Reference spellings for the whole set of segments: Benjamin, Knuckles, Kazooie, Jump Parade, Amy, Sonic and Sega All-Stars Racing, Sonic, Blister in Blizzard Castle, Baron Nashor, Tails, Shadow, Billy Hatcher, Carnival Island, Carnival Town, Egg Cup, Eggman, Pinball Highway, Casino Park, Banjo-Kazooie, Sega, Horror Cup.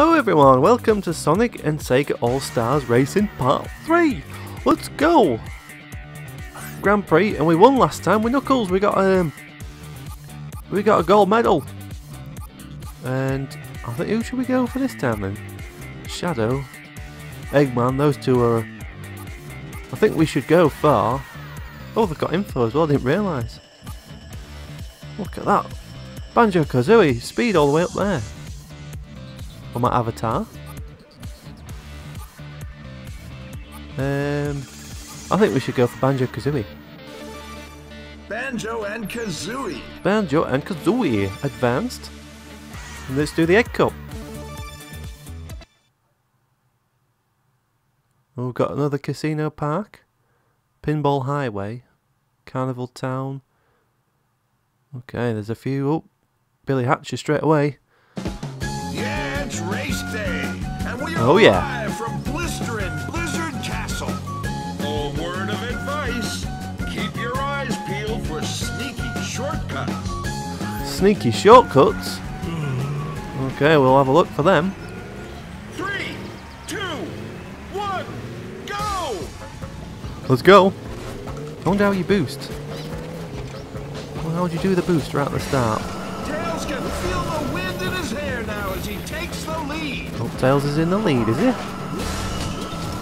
Hello everyone, welcome to Sonic and Sega All-Stars Racing Part 3! Let's go! Grand Prix, and we won last time with Knuckles. We got a gold medal. And I think, who should we go for this time then? Shadow, Eggman, those two are... I think we should go for... Oh, they've got info as well, I didn't realise. Look at that. Banjo-Kazooie, speed all the way up there. On my avatar. I think we should go for Banjo-Kazooie. Banjo and Kazooie. Banjo and Kazooie. Advanced. And let's do the Egg Cup. Oh, we've got another Casino Park. Pinball Highway. Carnival Town. Okay, there's a few. Oh, Billy Hatcher straight away. Yeah, it's race day, and we are live from Blister in Blizzard Castle. A word of advice: keep your eyes peeled for sneaky shortcuts. Sneaky shortcuts? Okay, we'll have a look for them. 3, 2, 1, go! Let's go. I wonder how you boost. How would you do the boost right at the start? Tails can feel the wind in his hair now as he takes the lead. Oh, Tails is in the lead, is he?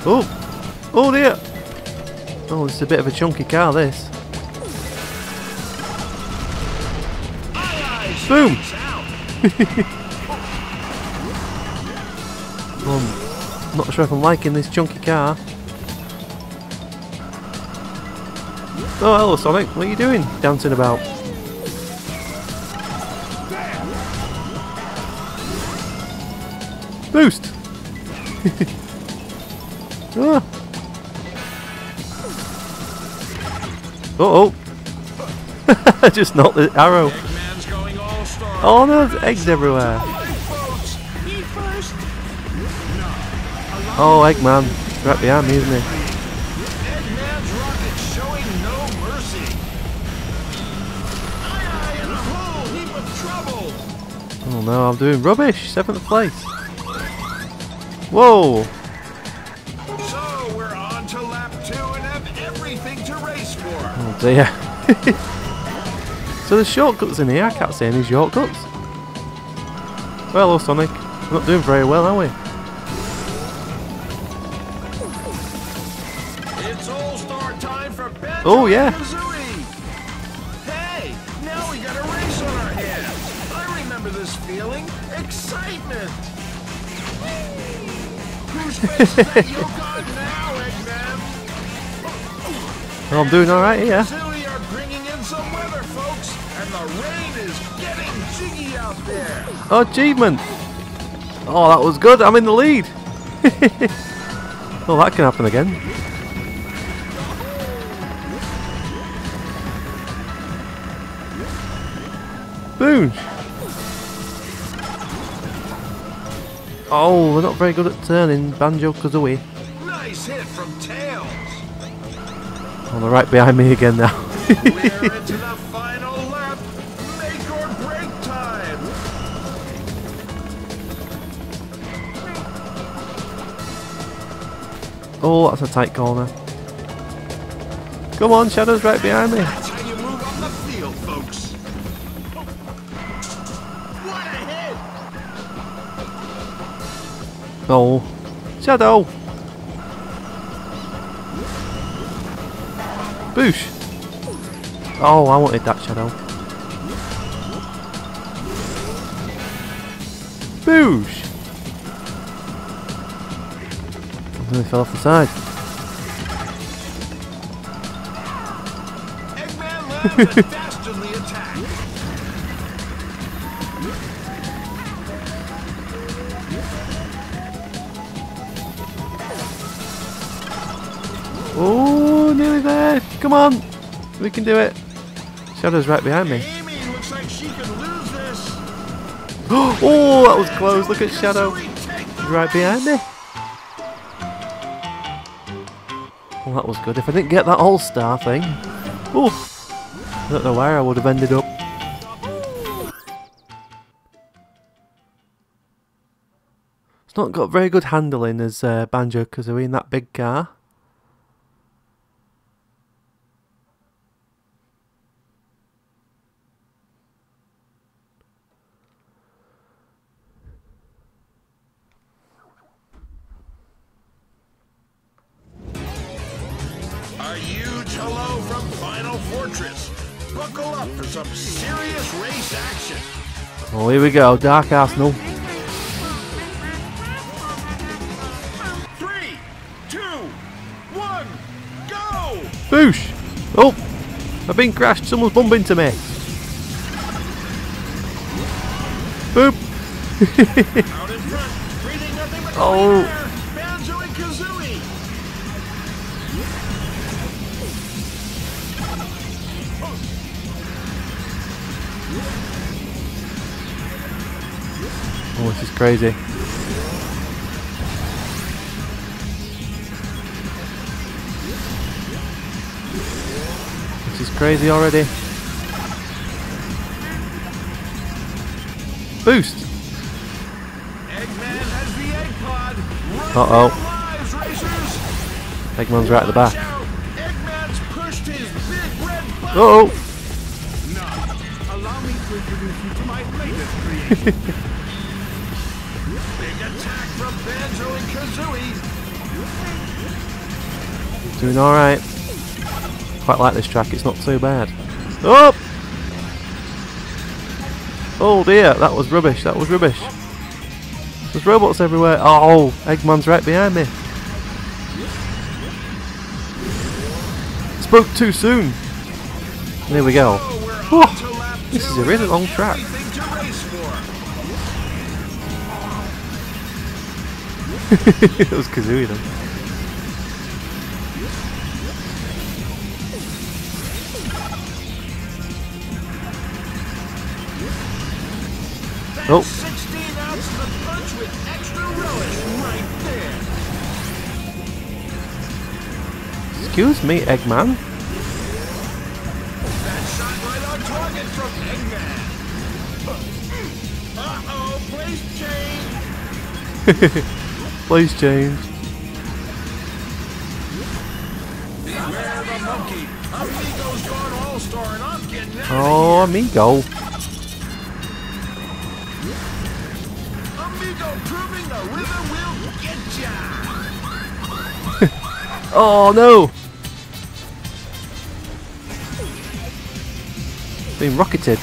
Oh! Oh dear! Oh, this is a bit of a chunky car, this. Boom! I'm not sure if I'm liking this chunky car. Oh, hello Sonic, what are you doing? Dancing about. Boost! Ah. Uh oh! I just knocked the arrow. Oh no, there's eggs everywhere. Oh, Eggman. He's right behind me, isn't he? Oh no, I'm doing rubbish! 7th place! Whoa! So we're on to lap 2 and have everything to race for! Oh dear! So there's shortcuts in here, I can't see any shortcuts! Well, hello Sonic, we're not doing very well, are we? It's all-star time for Benjamin. Oh yeah! This feeling excitement. Well, I'm doing all right here. Are bringing in some weather, folks, and the rain is getting jiggy out there. Achievement! Oh, that was good. I'm in the lead. Well, that can happen again. Boom! Oh, they're not very good at turning, Banjo-Kazooie. Nice hit from Tails. Oh, they're right behind me again now. We're into the final lap. Make or break time. Oh, that's a tight corner. Come on, Shadow's right behind me. That's how you move on the field, folks. What a hit! Oh, Shadow! Boosh! Oh, I wanted that Shadow. Boosh! I nearly fell off the side. Eggman lands a dastardly attack! Oh, nearly there! Come on! We can do it! Shadow's right behind me. Amy looks like she can lose this. Oh, that was close! Look at Shadow! He's right behind me! Well, that was good. If I didn't get that all-star thing... Oh! I don't know where I would have ended up. not got very good handling as Banjo-Kazooie in that big car. Some serious race action. Oh, here we go, Dark Arsenal. 3, 2, 1, go! Boosh! Oh, I've been crashed. Someone's bumped into me. Boop! Out in front, breathing nothing but clean air. Banjo and Kazooie. Oh, this is crazy. This is crazy already. Boost! Eggman has the egg pod. Uh-oh. Eggman's right at the back. Eggman's pushed his big red button. Uh-oh. Big attack from Banjo and Kazooie. Doing alright. Quite like this track, it's not too bad. Oh! Oh dear, that was rubbish, that was rubbish. There's robots everywhere. Oh, Eggman's right behind me. Spoke too soon. There we go. Oh, this is a really long track. It was Kazooie then. That's oh. 16 ounces of punch with extra relish right there. Excuse me, Eggman. That shot right on target from Eggman. Uh-oh, please change. Please change. Beware the monkey. Amigo's gone all-star and I'm getting out. Oh, Amigo. Amigo proving the river will get ya. Oh no. Being rocketed.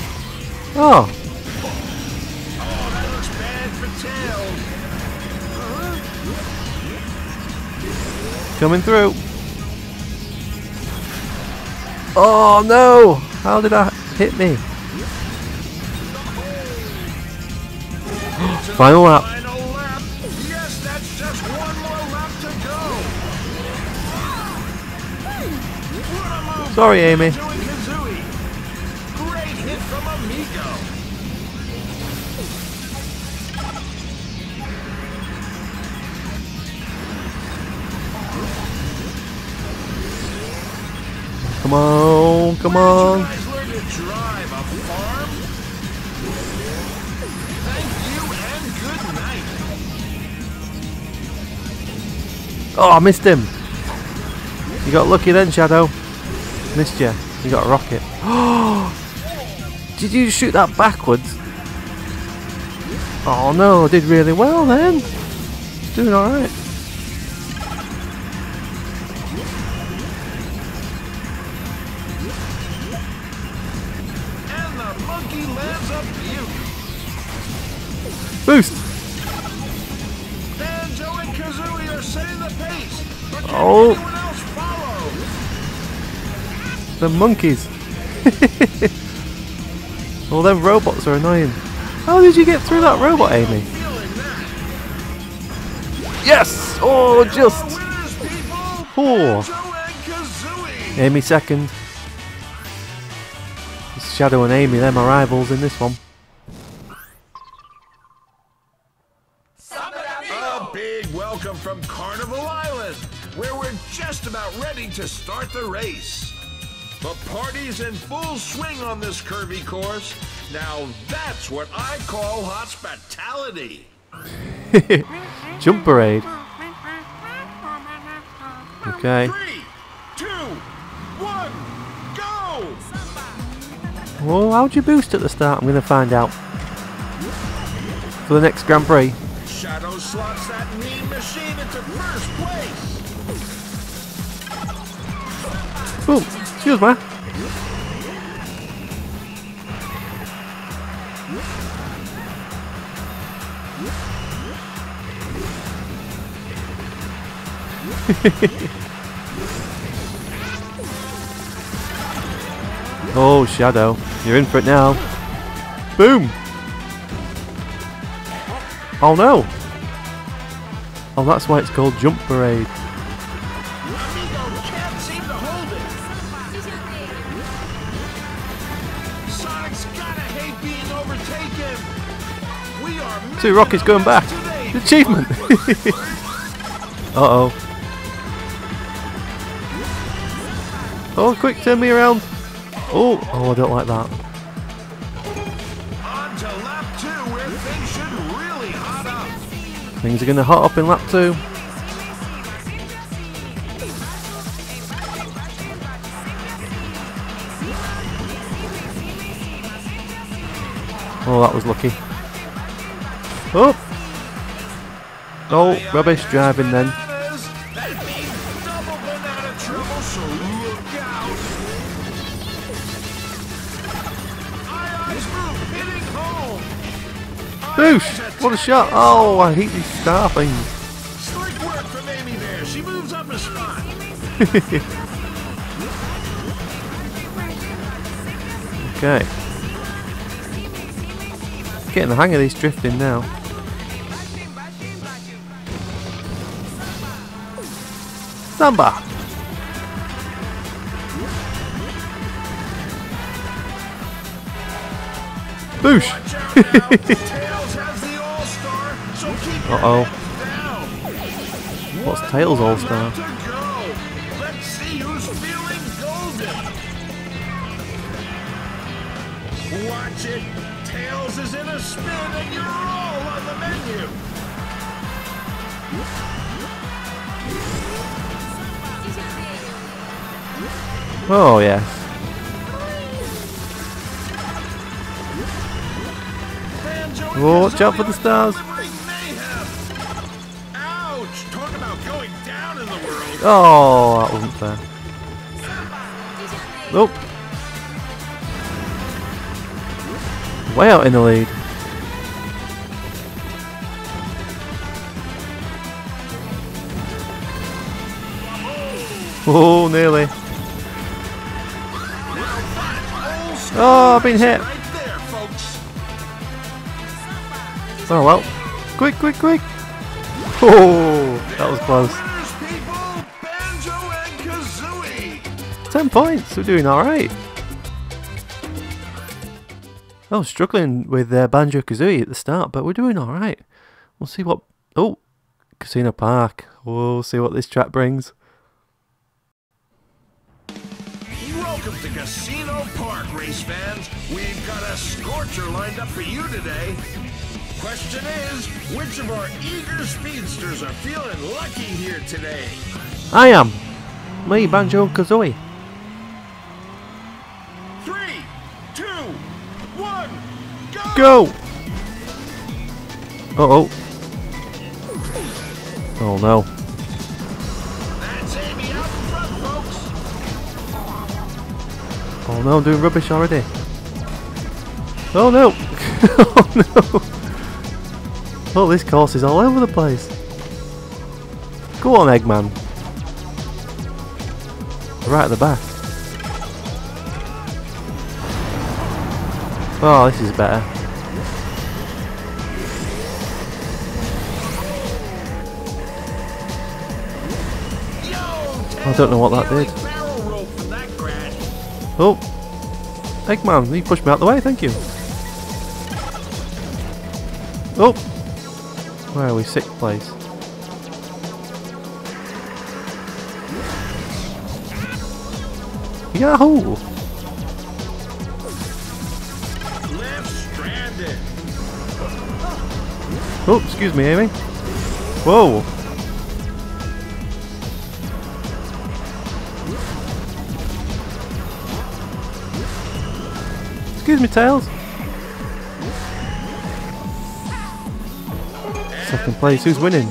Oh. Oh, that looks bad for Tails. Coming through. Oh no! How did that hit me? Final lap. Yes, that's just one more lap to go. Sorry, Amy. Great hit from Amigo. Come on, come on. Where did you guys learn to drive? A farm? Thank you and good night. Oh, I missed him. You got lucky then, Shadow. Missed you. You got a rocket. Did you shoot that backwards? Oh no, I did really well then. Doing alright. Boost! Banjo and Kazooie are setting the pace, but can anyone else follow? The monkeys. All them robots are annoying. How did you get through that robot, Amy? Yes! Oh, just four. Oh. Amy second. It's Shadow and Amy, they're my rivals in this one. From Carnival Island, where we're just about ready to start the race. The party's in full swing on this curvy course. Now that's what I call hospitality. Jump Parade. Okay. 3, 2, 1, go! Oh, how'd you boost at the start? I'm gonna find out. For the next Grand Prix. Shadow slots that mean machine into first place. Boom! Excuse me. Oh, Shadow, you're in for it now. Boom! Oh no! Oh, that's why it's called Jump Parade. Two rockets going back. Achievement! Uh-oh. Oh, quick, turn me around. Oh, oh, I don't like that. On to lap 2 where things should really hot up. Things are going to hot up in lap 2. Oh, that was lucky. Oh! Oh, rubbish driving then. Boosh! What a shot! Oh, I hate these star things. Slick work from Amy there. She moves up a spot. Okay. Getting the hang of these drifting now. Samba! Boosh! Uh oh. What's Tails All-Star? Let's see who's feeling golden. Watch it. Tails is in a spin and you're all on the menu. Oh yes. Oh, watch out for the stars. Oh, that wasn't fair. Nope. Way out in the lead. Oh, nearly. Oh, I've been hit. Oh well. Quick, quick, quick. Oh, that was close. 10 points, we're doing alright. I was struggling with Banjo-Kazooie at the start, but we're doing alright. We'll see what... Oh! Casino Park. We'll see what this track brings. Welcome to Casino Park, race fans. We've got a scorcher lined up for you today. Question is, which of our eager speedsters are feeling lucky here today? I am! Me, Banjo-Kazooie. 3, 2, 1, go! Go! Uh-oh. Oh no. That's Amy out front, folks. Oh no, I'm doing rubbish already. Oh no! Oh no! Oh, this course is all over the place. Go on, Eggman. Right at the back. Oh, this is better. I don't know what that did. Oh, Eggman, you pushed me out the way, thank you. Oh, where are we? 6th place. Yahoo! Oh, excuse me, Amy. Whoa! Excuse me, Tails. Second place. Who's winning?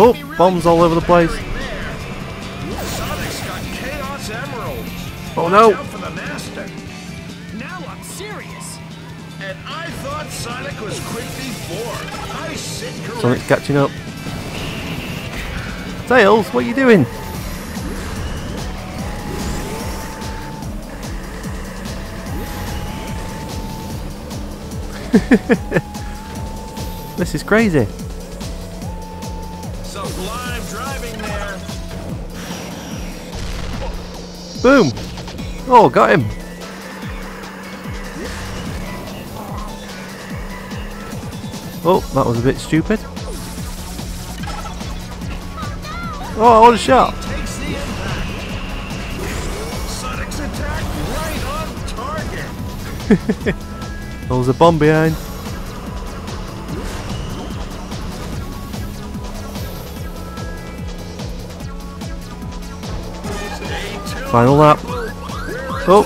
Oh, bombs all over the place. Oh no! Now I'm serious. And I thought Sonic was quick before. I sit correct. Sonic's catching up. Tails, what are you doing? This is crazy. Sublime driving there. Boom! Oh, got him. Oh, that was a bit stupid. Oh, what a shot! Sonic's attack right on target. There was a bomb behind. Final lap. Oh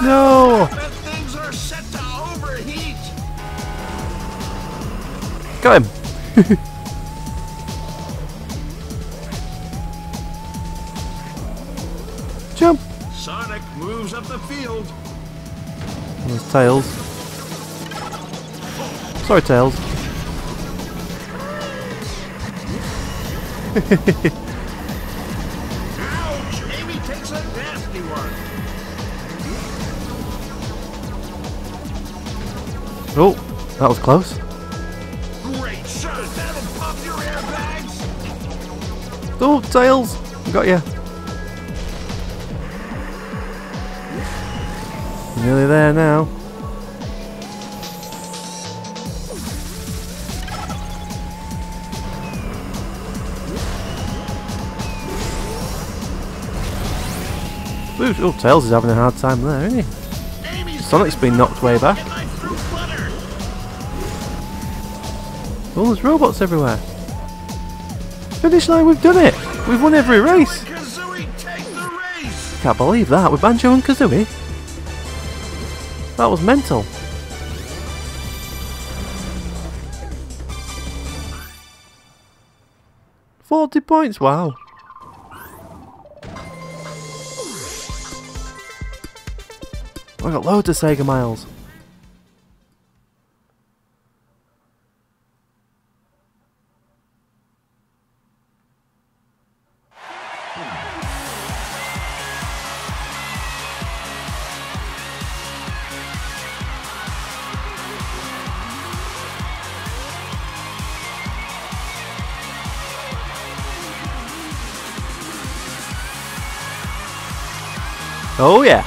no! Got him. Jump. Sonic moves up the field. There's Tails. Sorry, Tails. Ouch! Amy takes a nasty one. Oh, that was close. Great shot! That'll pop your airbags. Oh, Tails, got you. Nearly there now. Oh, Tails is having a hard time there, isn't he? Sonic's been knocked way back. Oh, there's robots everywhere. Finish line, we've done it! We've won every race! Can't believe that, with Banjo and Kazooie. That was mental. £40, wow. I got loads of Sega miles. Oh yeah.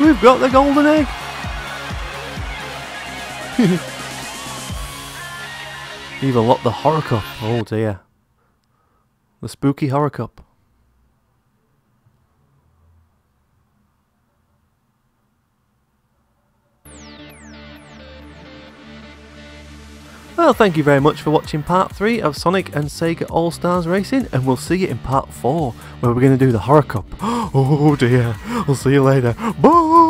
We've got the golden egg! You've unlocked the Horror Cup. Oh dear. The spooky Horror Cup. Well, thank you very much for watching part 3 of Sonic and Sega All-Stars Racing, and we'll see you in part 4 where we're going to do the Horror Cup. Oh dear, I'll see you later. Bye!